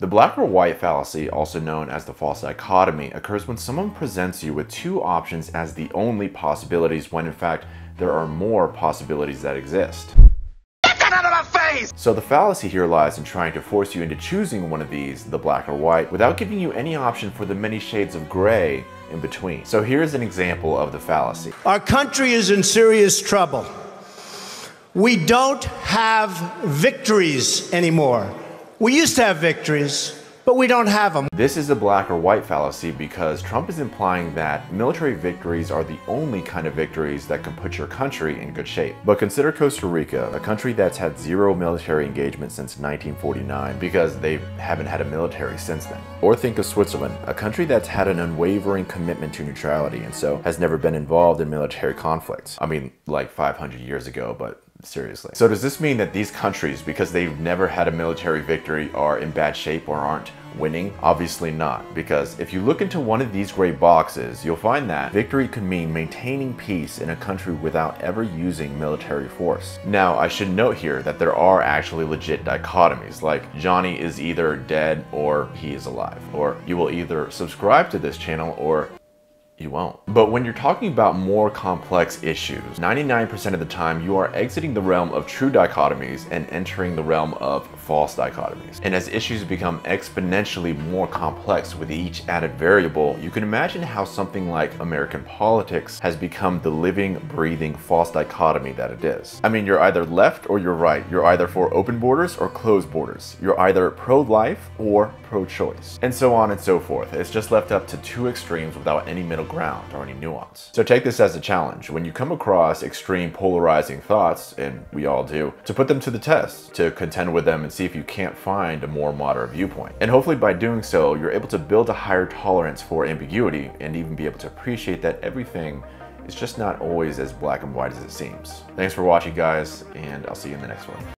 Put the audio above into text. The black or white fallacy, also known as the false dichotomy, occurs when someone presents you with two options as the only possibilities when in fact there are more possibilities that exist. Get that out of my face! So the fallacy here lies in trying to force you into choosing one of these, the black or white, without giving you any option for the many shades of gray in between. So here's an example of the fallacy. Our country is in serious trouble. We don't have victories anymore. We used to have victories, but we don't have them. This is a black or white fallacy because Trump is implying that military victories are the only kind of victories that can put your country in good shape. But consider Costa Rica, a country that's had zero military engagement since 1949 because they haven't had a military since then. Or think of Switzerland, a country that's had an unwavering commitment to neutrality and so has never been involved in military conflicts. I mean, like 500 years ago, but seriously. So does this mean that these countries, because they've never had a military victory, are in bad shape or aren't winning? Obviously not, because if you look into one of these gray boxes, you'll find that victory could mean maintaining peace in a country without ever using military force. Now, I should note here that there are actually legit dichotomies, like Johnny is either dead or he is alive, or you will either subscribe to this channel or you won't. But when you're talking about more complex issues, 99% of the time you are exiting the realm of true dichotomies and entering the realm of false dichotomies. And as issues become exponentially more complex with each added variable, you can imagine how something like American politics has become the living, breathing false dichotomy that it is. I mean, you're either left or you're right. You're either for open borders or closed borders. You're either pro-life or pro-choice, and so on and so forth. It's just left up to two extremes without any middle ground or any nuance. So take this as a challenge. When you come across extreme polarizing thoughts, and we all do, to put them to the test, to contend with them and see if you can't find a more moderate viewpoint. And hopefully by doing so, you're able to build a higher tolerance for ambiguity and even be able to appreciate that everything is just not always as black and white as it seems. Thanks for watching, guys, and I'll see you in the next one.